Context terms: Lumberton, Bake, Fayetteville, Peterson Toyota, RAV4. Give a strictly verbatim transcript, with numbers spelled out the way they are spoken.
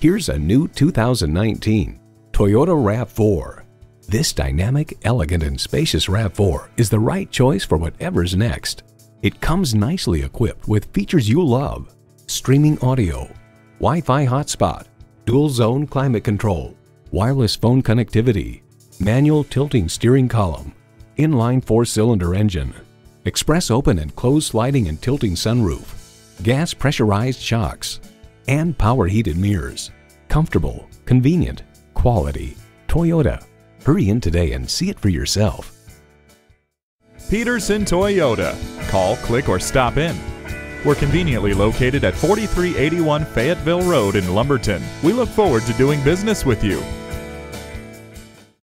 Here's a new two thousand nineteen Toyota RAV four. This dynamic, elegant, and spacious RAV four is the right choice for whatever's next. It comes nicely equipped with features you love: streaming audio, Wi-Fi hotspot, dual-zone climate control, wireless phone connectivity, manual tilting steering column, inline four-cylinder engine, express open and closed sliding and tilting sunroof, gas pressurized shocks, and power heated mirrors. Comfortable, convenient, quality. Toyota. Hurry in today and see it for yourself. Peterson Toyota. Call, click, or stop in. We're conveniently located at forty-three eighty-one Fayetteville Road in Lumberton. We look forward to doing business with you.